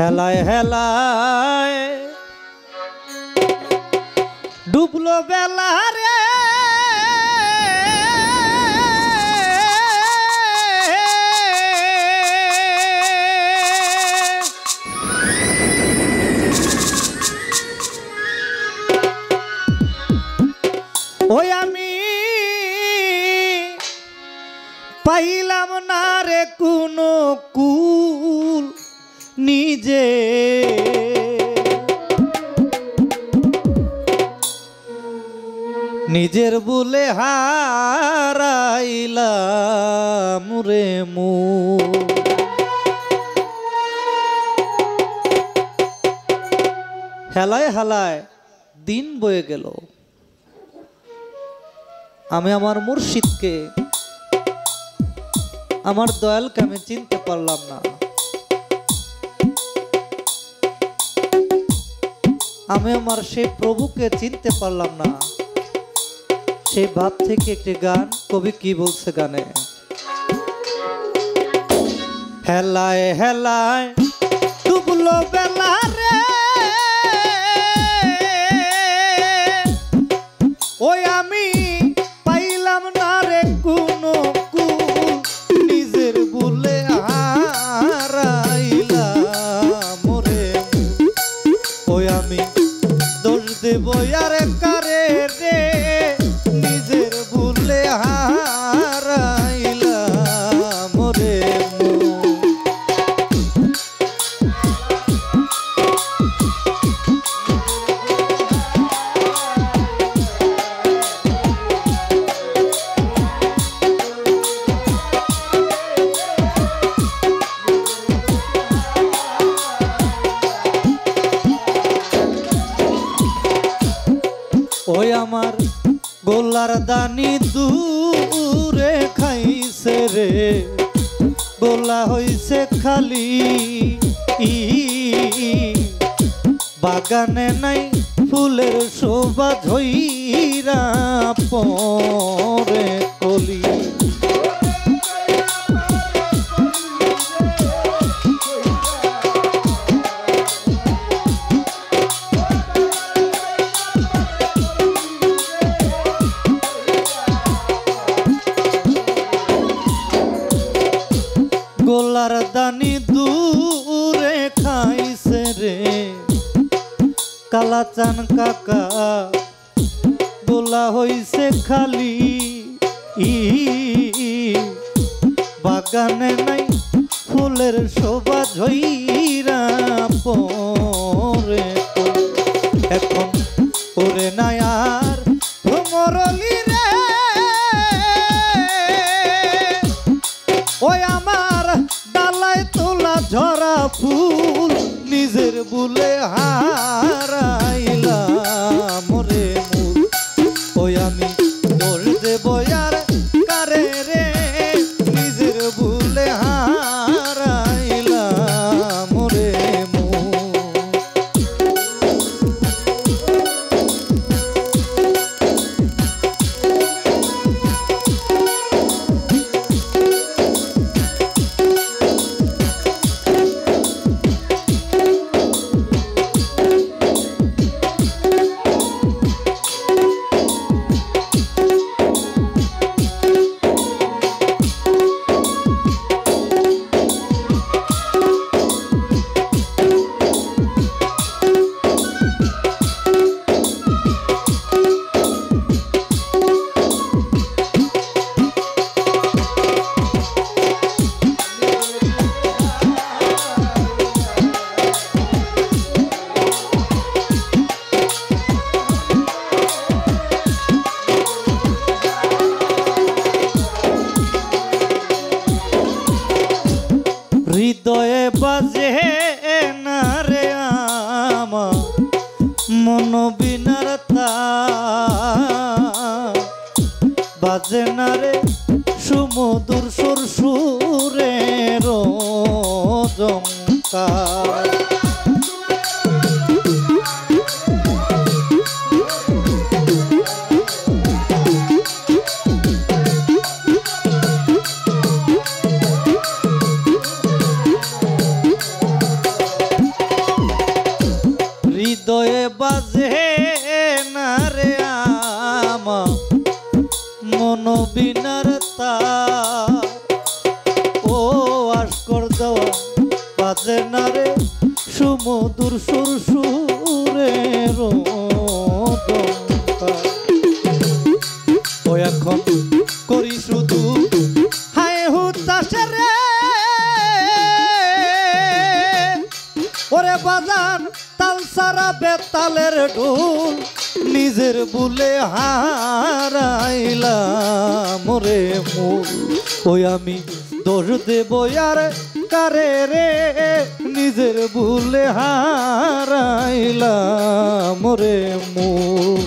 হেলায় হেলায় ডুবল বেলারে ওই আমি পাইলাম না রে কোনো কুল নিজে নিজের বলে হারাইলাম রে মু হেলায় হেলায় দিন বয়ে গেল। আমি আমার মুর্শিদকে আমার দয়ালকে আমি চিনতে পারলাম না। আমি আমার সেই প্রভুকে চিনতে পারলাম না। সেই ভাব থেকে একটি গান, কবি কি বলছে গানে, হেলায় হেলায় ডুবল বেলারে ওই আমি পাইলাম না রে কোনো কুল নিজের বলে হারাইলাম রে ওই আমি দোষ দেব আর কারে রে নিজের বলে হারাইলাম রে ওই আমার গোলার দানি দূরে খাইছে রে গোলা হইছে খালি বাগানে নাই ফুলের শোভা ধইরা পরে কলি গোলার দানি দূরে খাইছে রে কালাচান কাকা গোলা হইছে খালি বাগানে নাই ফুলের শোভা ঝইরা পরে এখন ওরে নাই আর ভ্রমরলি রে ওই ঝরা ফুল নিজের বুলে হারাইলাম রে মূল ওই আমি দোষ দেব আর কারে রে নিজের বুলে হারাইলাম রে মূল হৃদয়ে বাজে না রে আমার মন বিনার তার বাজে না রে সুমধুর সুর সুরের ঝংকার বাজে না রে সুমধুর সুর সুরের ও এখন করি শুধু হায় হুতাশা রে ওরে বাজান তাল সারা বেতালের ঢোল নিজের বুলে হারাইলাম রে মূল ওই আমি দোষ দেব আর কারে রে নিজের বুলে হারাইলাম রে মূল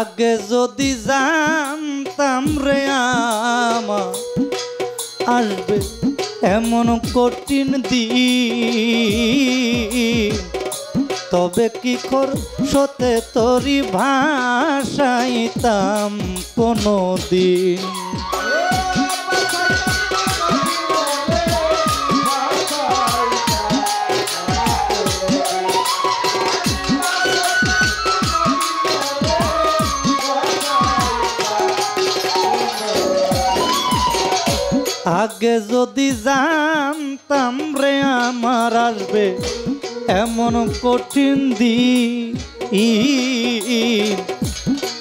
আগে যদি জানতাম রে আমার আসবে এমন কঠিন দিন তবে কি কর সতে তরি ভাষাইতাম কোনো দিন আগে যদি জানতাম রে আমার আসবে এমন কঠিন দিন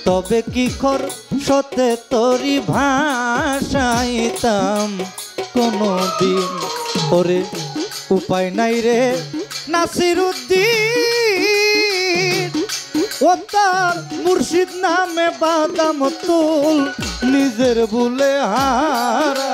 তবে কি কর সতে তরি ভাষাইতাম কোনো দিন ওরে উপায় নাই রে নাসিরুদ্দিন ও তার মুর্শিদ নামে বাদাম তুল নিজের ভুলে হারা